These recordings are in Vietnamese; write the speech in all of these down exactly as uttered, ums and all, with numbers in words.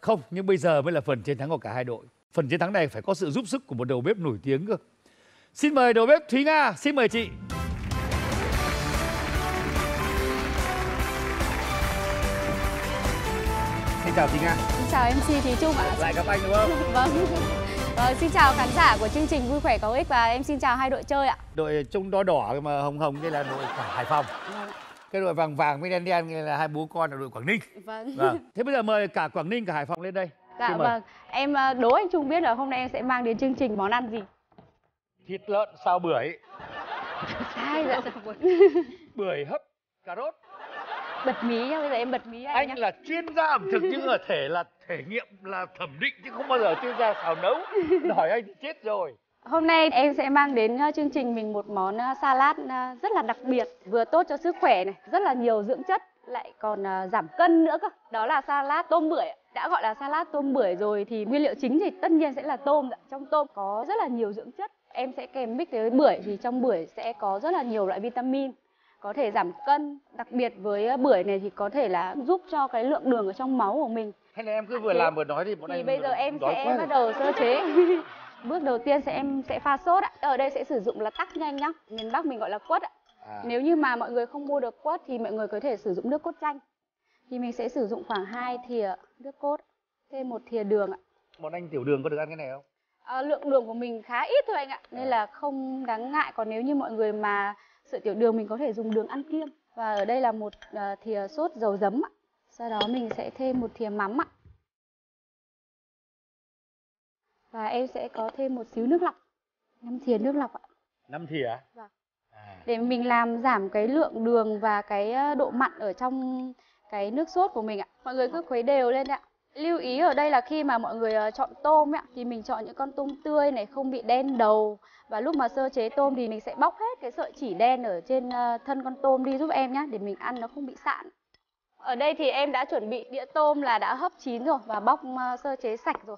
Không, nhưng bây giờ mới là phần chiến thắng của cả hai đội. Phần chiến thắng này phải có sự giúp sức của một đầu bếp nổi tiếng cơ. Xin mời đầu bếp Thúy Nga, xin mời chị. Xin chào Thúy Nga. Xin chào em xê Thí Trung ạ. Lại gặp anh đúng không? Vâng. Ờ, xin chào khán giả của chương trình Vui khỏe có ích và em xin chào hai đội chơi ạ. Đội trông đỏ đỏ mà hồng hồng đây là đội Hải Phòng. Vâng. Cái đội vàng vàng với đen đen là hai bố con là đội Quảng Ninh. Vâng. Vâng. Thế bây giờ mời cả Quảng Ninh cả Hải Phòng lên đây. Dạ vâng. Em đố anh Trung biết là hôm nay em sẽ mang đến chương trình món ăn gì? Thịt lợn xào bưởi. Sai dạ. Bưởi hấp cà rốt. Bật mí nhá, bây giờ em bật mí anh, anh nhá. Là chuyên gia ẩm thực nhưng ở thể là thể nghiệm, là thẩm định chứ không bao giờ chuyên gia xào nấu. Hỏi anh thì chết rồi. Hôm nay em sẽ mang đến chương trình mình một món salad rất là đặc biệt, vừa tốt cho sức khỏe này, rất là nhiều dưỡng chất, lại còn giảm cân nữa cơ. Đó là salad tôm bưởi. Đã gọi là salad tôm bưởi rồi thì nguyên liệu chính thì tất nhiên sẽ là tôm. Trong tôm có rất là nhiều dưỡng chất. Em sẽ kèm mix với bưởi thì trong bưởi sẽ có rất là nhiều loại vitamin, có thể giảm cân. Đặc biệt với bưởi này thì có thể là giúp cho cái lượng đường ở trong máu của mình. Hay là em cứ vừa thế, làm vừa nói thì bọn thì em bây giờ em sẽ bắt đầu sơ chế. Bước đầu tiên sẽ em sẽ pha sốt ạ. Ở đây sẽ sử dụng là tắc nhanh nhá. Miền Bắc mình gọi là quất ạ. À. Nếu như mà mọi người không mua được quất thì mọi người có thể sử dụng nước cốt chanh. Thì mình sẽ sử dụng khoảng hai thìa nước cốt, thêm một thìa đường ạ. Bọn anh tiểu đường có được ăn cái này không? À, lượng đường của mình khá ít thôi anh ạ, nên à. là không đáng ngại. Còn nếu như mọi người mà sợ tiểu đường mình có thể dùng đường ăn kiêng. Và ở đây là một thìa sốt dầu giấm ạ. Sau đó mình sẽ thêm một thìa mắm ạ. Và em sẽ có thêm một xíu nước lọc, năm thìa nước lọc ạ. Năm thìa? Vâng. À. Để mình làm giảm cái lượng đường và cái độ mặn ở trong cái nước sốt của mình ạ. Mọi người cứ khuấy đều lên ạ. Lưu ý ở đây là khi mà mọi người chọn tôm ạ, thì mình chọn những con tôm tươi này không bị đen đầu. Và lúc mà sơ chế tôm thì mình sẽ bóc hết cái sợi chỉ đen ở trên thân con tôm đi giúp em nhé, để mình ăn nó không bị sạn. Ở đây thì em đã chuẩn bị đĩa tôm là đã hấp chín rồi và bóc sơ chế sạch rồi.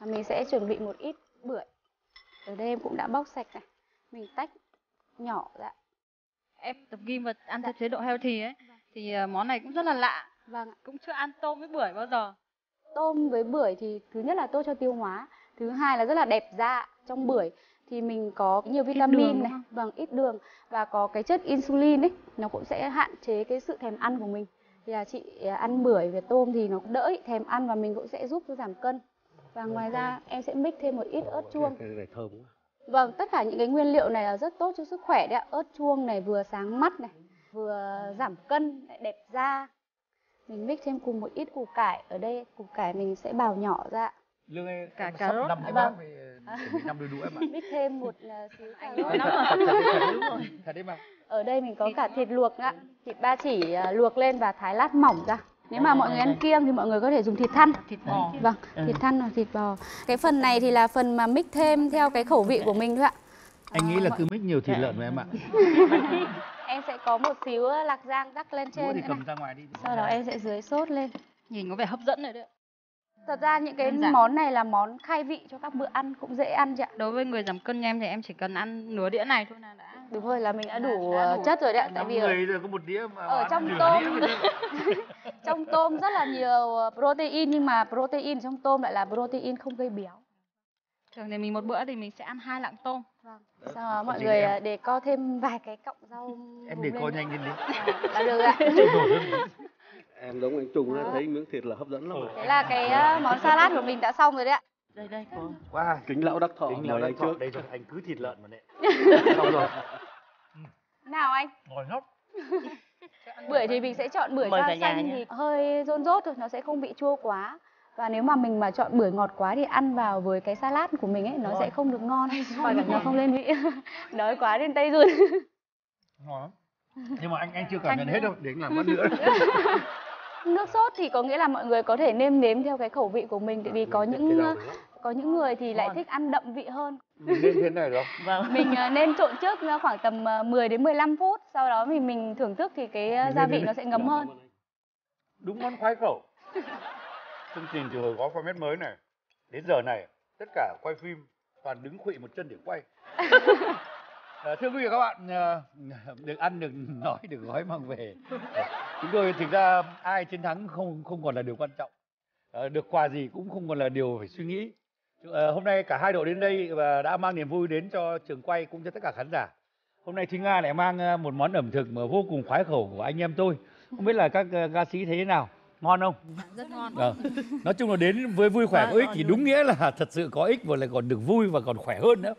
Và mình sẽ chuẩn bị một ít bưởi. Ở đây em cũng đã bóc sạch này. Mình tách nhỏ ra. Em tập gym và ăn dạ. theo chế độ healthy ấy. Vâng. Thì món này cũng rất là lạ. Vâng ạ. Cũng chưa ăn tôm với bưởi bao giờ. Tôm với bưởi thì thứ nhất là tốt cho tiêu hóa. Thứ hai là rất là đẹp da. Trong bưởi thì mình có nhiều vitamin này. Vâng, ít đường. Và có cái chất insulin ấy. Nó cũng sẽ hạn chế cái sự thèm ăn của mình. Thì là chị ăn bưởi với tôm thì nó đỡ thèm ăn và mình cũng sẽ giúp cho giảm cân. Và ngoài ra em sẽ mix thêm một ít ớt chuông. Vâng, tất cả những cái nguyên liệu này là rất tốt cho sức khỏe đấy ạ. Ớt chuông này vừa sáng mắt này, vừa giảm cân, lại đẹp da. Mình mix thêm cùng một ít củ cải. Ở đây củ cải mình sẽ bào nhỏ ra. Lương ơi, cả cà rốt. Vâng. năm đôi đũa em ạ. Mix thêm một xíu cà rốt. Thật đấy mà. Ở đây mình có cả thịt luộc ạ. Thịt ba chỉ luộc lên và thái lát mỏng ra. Nếu mà mọi người ăn kiêng thì mọi người có thể dùng thịt thăn. Thịt bò. Vâng, thịt thăn hoặc thịt bò. Cái phần này thì là phần mà mix thêm theo cái khẩu vị của mình thôi ạ. Anh nghĩ là cứ mix nhiều thịt lợn với em ạ. Em sẽ có một xíu lạc rang rắc lên trên. Thì cầm ra ngoài đi. Sau đó em sẽ dưới sốt lên. Nhìn có vẻ hấp dẫn rồi đấy. Thật ra những cái món này là món khai vị cho các bữa ăn, cũng dễ ăn chị ạ. Đối với người giảm cân như em thì em chỉ cần ăn nửa đĩa này thôi là đã. Đúng rồi, là mình đã đủ, đã đủ chất rồi đấy ạ. Tại vì ở, có một đĩa mà ở trong tôm trong tôm rất là nhiều protein, nhưng mà protein trong tôm lại là protein không gây béo. Thường thì mình một bữa thì mình sẽ ăn hai lạng tôm. Vâng. Sau đó mọi người em. để co thêm vài cái cọng rau. Em để co nhanh lên đi. Là được ạ. Em giống anh Trung đó. Thấy miếng thịt là hấp dẫn lắm. Thế rồi. Là cái uh, món salad của mình đã xong rồi đấy ạ. Đây đây. Wow, kính lão đắc thọ. Kính lão đắc thọ trước. Đây rồi, anh cứ thịt lợn mà đấy. Xong rồi. Nào anh. Ngồi ngốc. Bưởi thì mình sẽ chọn bưởi da xanh thì hơi rôn rốt thôi, nó sẽ không bị chua quá. Và nếu mà mình mà chọn bưởi ngọt quá thì ăn vào với cái salad của mình ấy nó Ôi. sẽ không được ngon. Còn nó không lên vị. Nói quá đến tay run. Ngon lắm. Nhưng mà anh anh chưa cảm nhận hết đâu, để anh làm mất nữa. Nước sốt thì có nghĩa là mọi người có thể nêm nếm theo cái khẩu vị của mình, tại vì có những có những người thì lại thích ăn đậm vị hơn. Mình nêm thế này được không? Vâng. Mình nên trộn trước khoảng tầm mười đến mười lăm phút, sau đó thì mình thưởng thức thì cái gia vị nó sẽ ngấm hơn. Đúng món khoái khẩu. Chương trình từ hồi có format mới này đến giờ này tất cả quay phim toàn đứng khuỵu một chân để quay. Thưa quý vị và các bạn, được ăn, được nói, được gói mang về. Chúng tôi thực ra ai chiến thắng không không còn là điều quan trọng. được quà gì cũng không còn là điều phải suy nghĩ. Hôm nay cả hai đội đến đây và đã mang niềm vui đến cho trường quay cũng như tất cả khán giả. Hôm nay Thúy Nga lại mang một món ẩm thực mà vô cùng khoái khẩu của anh em tôi. Không biết là các ca sĩ thấy thế nào? Ngon không? Rất ngon. À, nói chung là đến với Vui Khỏe Có Ích thì đúng nghĩa là thật sự có ích và lại còn được vui và còn khỏe hơn nữa.